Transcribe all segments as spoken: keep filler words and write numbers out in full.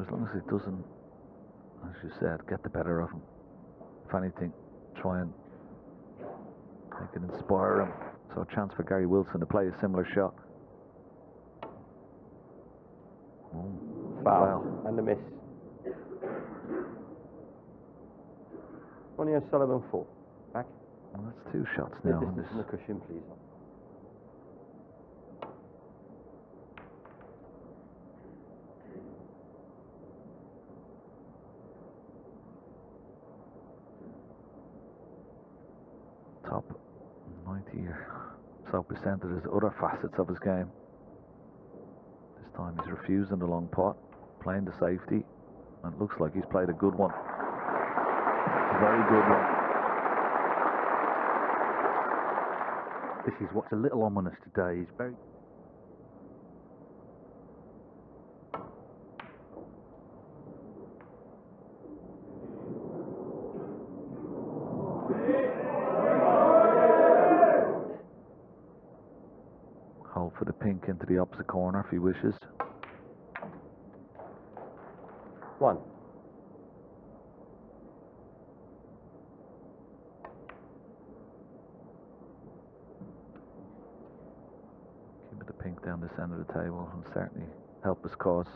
as long as it doesn't, as you said, get the better of him. If anything, try and make it inspire him. So a chance for Gary Wilson to play a similar shot. Mm. Foul. Foul. And a miss. Ronnie O'Sullivan, four. Back. Well, that's two shots now. Distance on the cushion, please. Top ninety or so percent of his other facets of his game. This time he's refusing the long pot, playing the safety, and it looks like he's played a good one. A very good one. This is what's a little ominous today. He's very... for the pink into the opposite corner if he wishes. One. Keep the pink down this end of the table and certainly help his cause.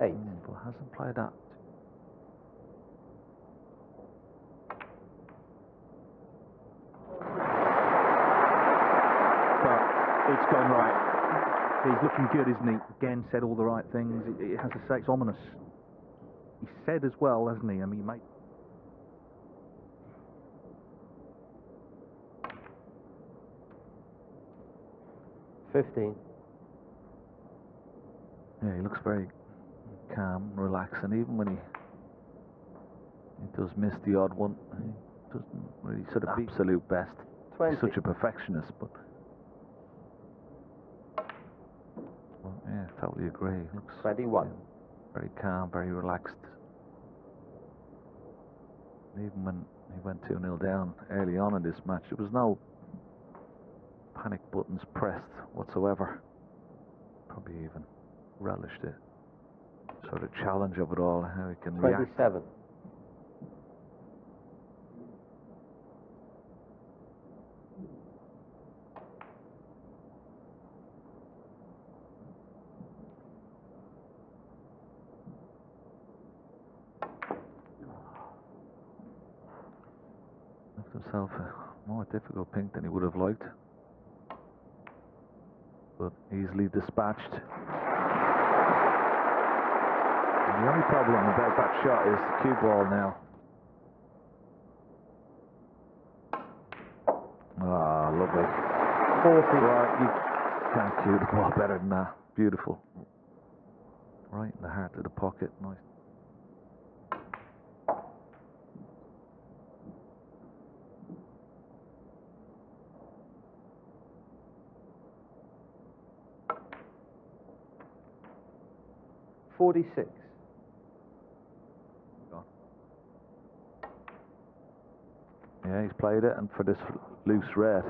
Eight. Mm, but hasn't played that. It's gone right. He's looking good, isn't he? Again, said all the right things. It, it has to say, it's ominous. He said as well, hasn't he? I mean, he might. Fifteen. Yeah, he looks very calm, relaxed, and even when he he does miss the odd one, he doesn't really sort of absolute best. twenty. He's such a perfectionist, but. Yeah, totally agree. Looks twenty-one. Yeah, very calm, very relaxed. Even when he went two nil down early on in this match, there was no panic buttons pressed whatsoever. Probably even relished it. Sort of challenge of it all, how he can react. twenty-seven. Himself a more difficult pink than he would have liked, but easily dispatched. And the only problem about that shot is the cue ball now. Ah, lovely. Well, you can't cue the ball better than that. Beautiful. Right in the heart of the pocket. Nice. forty-six. Yeah, he's played it, and for this loose red.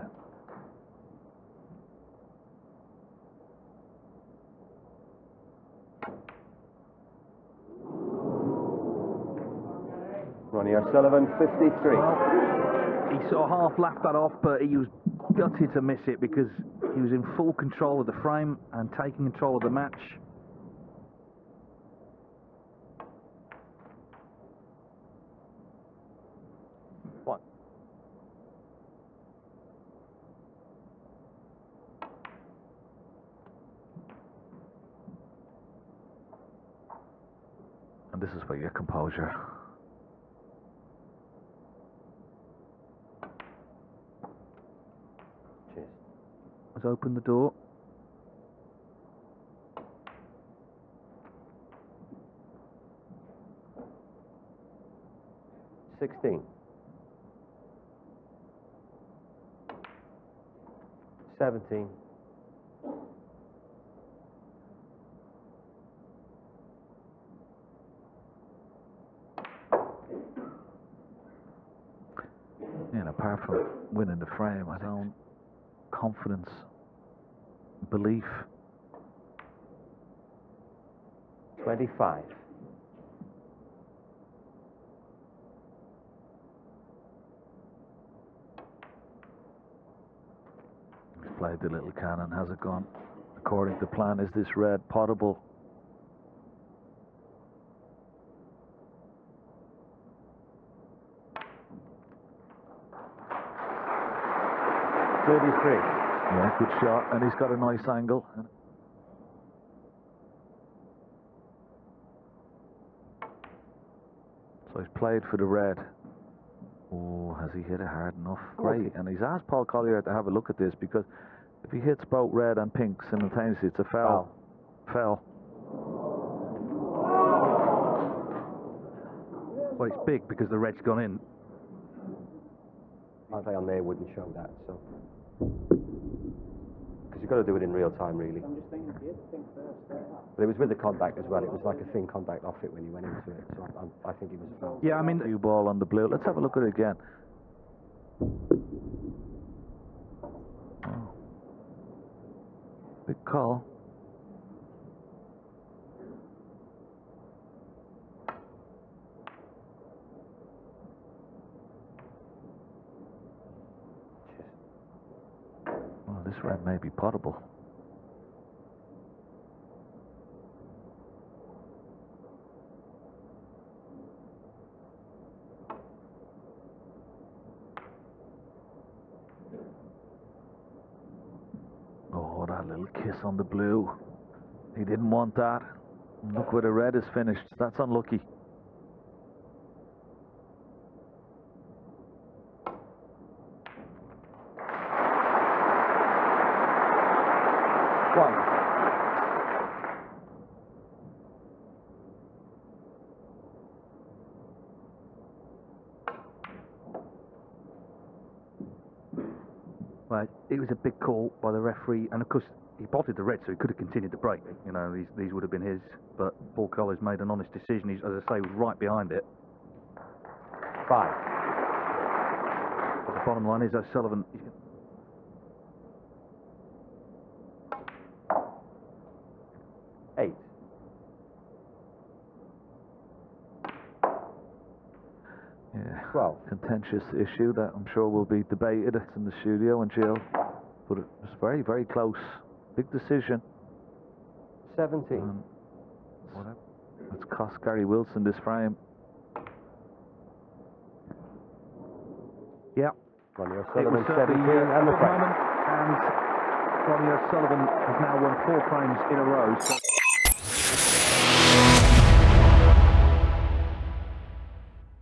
Ronnie O'Sullivan, fifty-three. Well, he sort of half laughed that off, but he was gutted to miss it because he was in full control of the frame and taking control of the match. This is where your composure. Cheers. Let's open the door. Sixteen. Seventeen. Apart from winning the frame, I don't confidence belief. twenty-five. He's played the little cannon. Has it gone according to plan? Is this red potable? thirty-three. Yeah, good shot, and he's got a nice angle. So he's played for the red. Oh, has he hit it hard enough? Great, okay. And he's asked Paul Collier to have a look at this, because if he hits both red and pink simultaneously, it's a foul. Wow. Foul. Well, it's big because the red's gone in. My play on there wouldn't show that, so. Because you've got to do it in real time, really. But it was with the contact as well. It was like a thin contact off it when you went into it. So I'm, I'm, I think it was a foul. Yeah, I mean, new ball on the blue. Let's have a look at it again. Oh. Big call. This red may be potable. Oh, that little kiss on the blue. He didn't want that. Look where the red is finished. That's unlucky. Well, it was a big call by the referee, and of course he potted the red, so he could have continued the break. You know, these these would have been his, but Paul Collier's made an honest decision. He's, as I say, was right behind it. Five. But the bottom line is O'Sullivan. Eight. Yeah, well, contentious issue that I'm sure will be debated in the studio and Jill, but it was very, very close. Big decision. seventeen. Um, what it's cost Gary Wilson this frame. Yeah. Ronnie O'Sullivan, seventeen, and the frame. And Ronnie O'Sullivan has now won four frames in a row. So